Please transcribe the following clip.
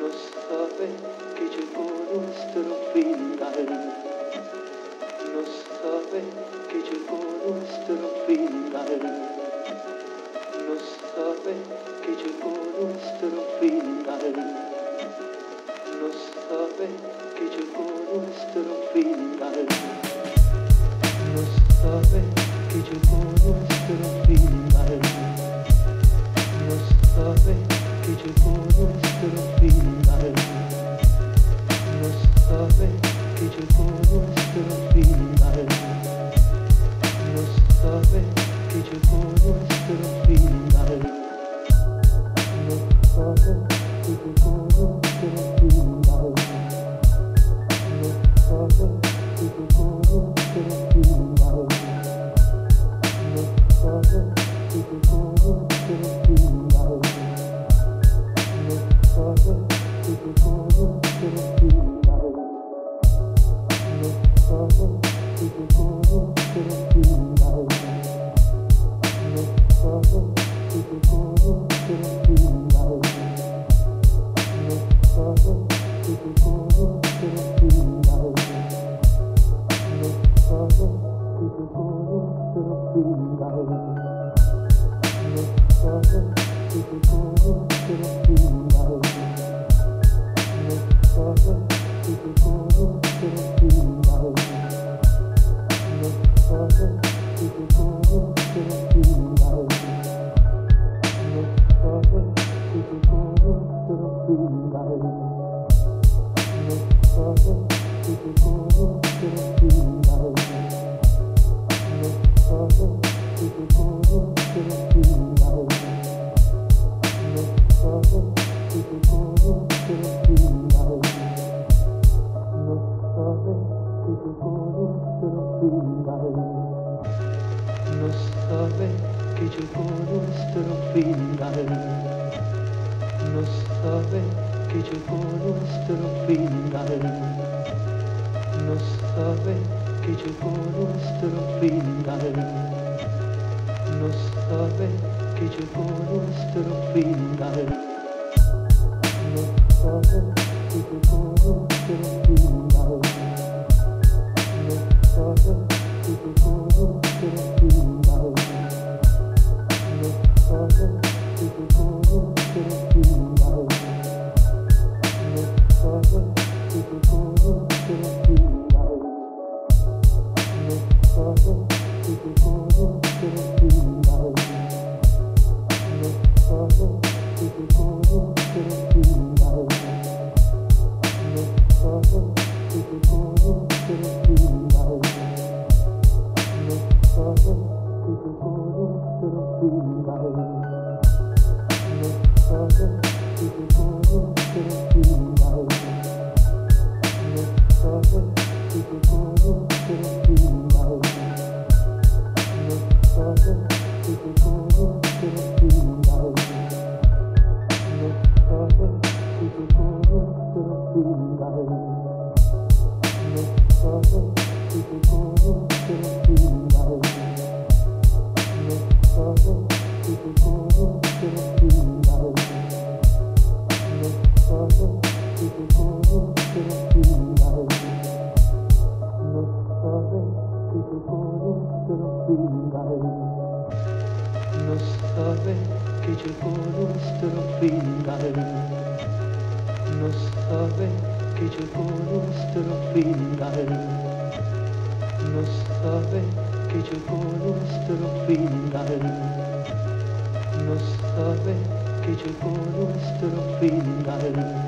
no sabe que llegó nuestro final, no sabe que llegó nuestro final, no sabe que llegó nuestro final, no sabe que llegó nuestro final, no sabe que llegó nuestro final, no sabe que llegó nuestro final, no sabe que llegó nuestro final, no sabe que llegó nuestro final, no sabe que llegó nuestro final, no sabe que llegó nuestro final, no sabe que llegó nuestro final. No sabe que llegó nuestro final.